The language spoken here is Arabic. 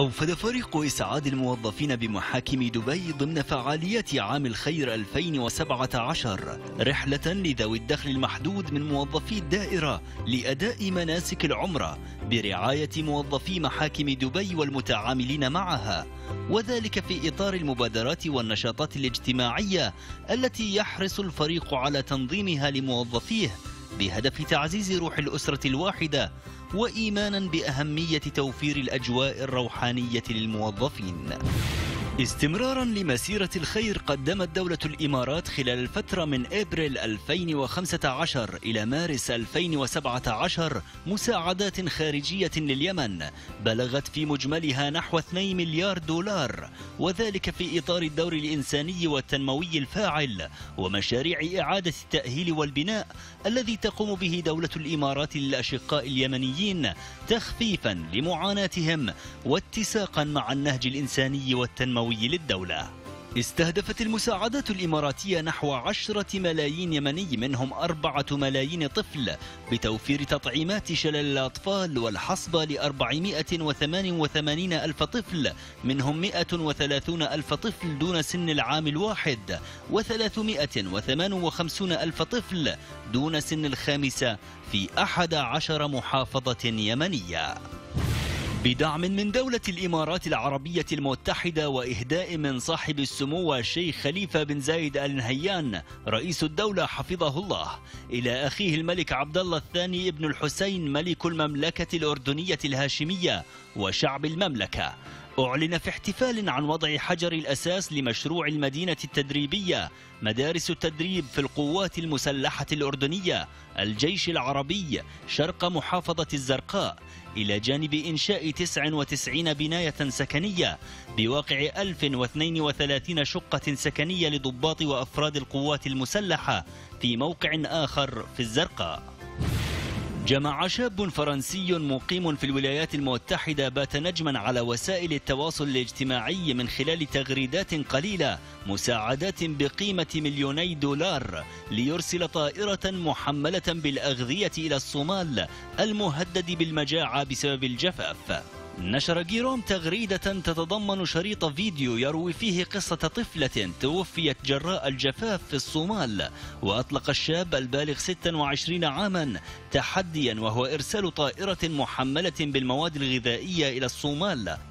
أوفد فريق إسعاد الموظفين بمحاكم دبي ضمن فعاليات عام الخير 2017 رحلة لذوي الدخل المحدود من موظفي الدائرة لأداء مناسك العمرة برعاية موظفي محاكم دبي والمتعاملين معها، وذلك في إطار المبادرات والنشاطات الاجتماعية التي يحرص الفريق على تنظيمها لموظفيه بهدف تعزيز روح الأسرة الواحدة وإيمانا بأهمية توفير الأجواء الروحانية للموظفين. استمرارا لمسيرة الخير، قدمت دولة الإمارات خلال الفترة من إبريل 2015 إلى مارس 2017 مساعدات خارجية لليمن بلغت في مجملها نحو 2 مليار دولار، وذلك في إطار الدور الإنساني والتنموي الفاعل ومشاريع إعادة التأهيل والبناء الذي تقوم به دولة الإمارات للأشقاء اليمنيين تخفيفا لمعاناتهم واتساقا مع النهج الإنساني والتنموي للدولة. استهدفت المساعدات الإماراتية نحو 10 ملايين يمني، منهم 4 ملايين طفل، بتوفير تطعيمات شلل الأطفال والحصبة ل 488 ألف طفل، منهم 130 ألف طفل دون سن العام الواحد، و358 ألف طفل دون سن الخامسة في 11 محافظة يمنية. بدعم من دولة الإمارات العربية المتحدة وإهداء من صاحب السمو الشيخ خليفة بن زايد آل نهيان رئيس الدولة حفظه الله إلى أخيه الملك عبد الله الثاني ابن الحسين ملك المملكة الأردنية الهاشمية وشعب المملكة، أعلن في احتفال عن وضع حجر الأساس لمشروع المدينة التدريبية مدارس التدريب في القوات المسلحة الأردنية الجيش العربي شرق محافظة الزرقاء، إلى جانب إنشاء 99 بناية سكنية بواقع 1032 شقة سكنية لضباط وأفراد القوات المسلحة في موقع آخر في الزرقاء. جمع شاب فرنسي مقيم في الولايات المتحدة بات نجما على وسائل التواصل الاجتماعي من خلال تغريدات قليلة مساعدات بقيمة 2 مليون دولار ليرسل طائرة محملة بالأغذية إلى الصومال المهدد بالمجاعة بسبب الجفاف. نشر جيروم تغريدة تتضمن شريط فيديو يروي فيه قصة طفلة توفيت جراء الجفاف في الصومال، وأطلق الشاب البالغ 26 عاما تحديا وهو إرسال طائرة محملة بالمواد الغذائية إلى الصومال